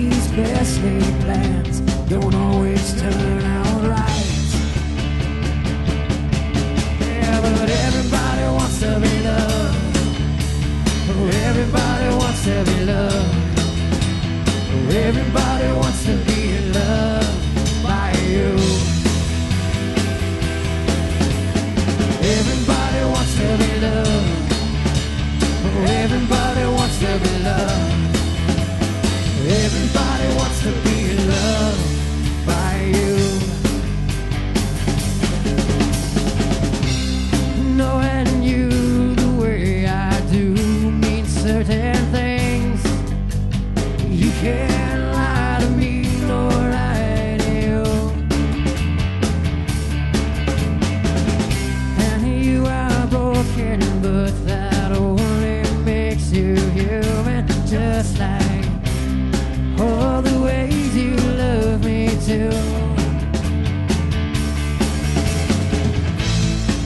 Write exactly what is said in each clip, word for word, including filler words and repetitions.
these best laid plans don't always turn out right. Yeah, but everybody wants to be loved. Oh, everybody wants to be loved. Oh, everybody wants to be loved by you. Everybody wants to be loved. Oh, everybody wants to be loved. Everybody wants to be loved by you. Knowing you the way I do means certain things. You can't lie to me, nor lie to you. And you are broken, but that only makes you human, just like all the ways you love me too.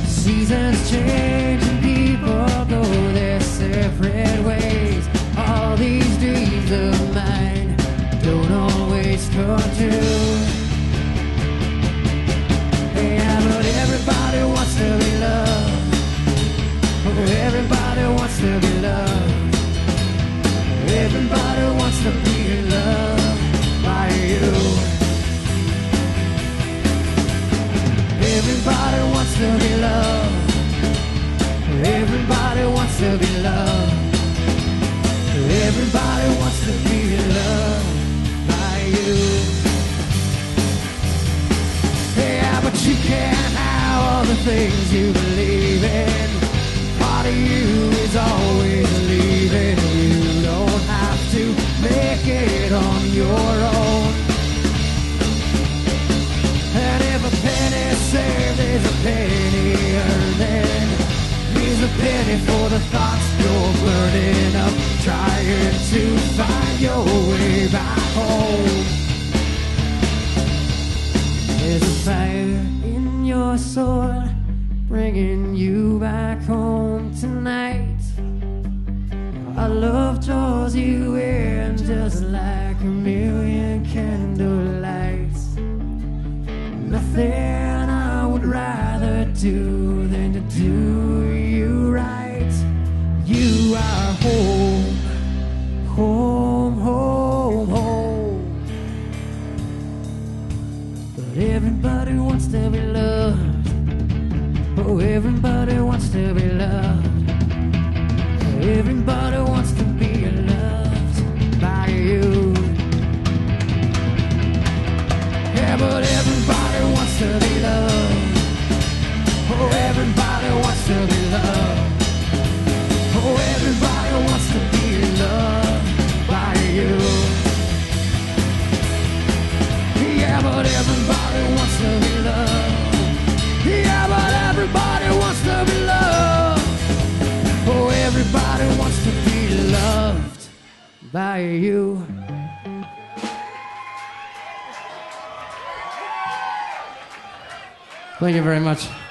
Seasons change and people go their separate ways. All these dreams of mine don't always come true. Yeah, but everybody wants to be loved. Oh, everybody wants to be loved. Everybody wants to be loved by you. Everybody wants to be loved. Everybody wants to be loved. Everybody wants to be loved by you. Yeah, but you can't have all the things you believe in. Part of you is always leaving you. To make it on your own. And if a penny saved is a penny earned, then here's a penny for the thoughts you're burning up, trying to find your way back home. There's a fire in your soul, bringing you back home tonight. Our love draws you in just like a million candle lights. Nothing I would rather do than to do you right. You are home, home, home, home. But everybody wants to be loved. Oh, everybody wants to be loved. Everybody wants to be loved by you. Yeah, but everybody wants to be loved. Oh, everybody wants to be loved. Oh, everybody wants to be loved by you. Yeah, but everybody wants to be loved. Yeah, but everybody wants to be loved. Oh, everybody wants to be loved by you. Thank you very much.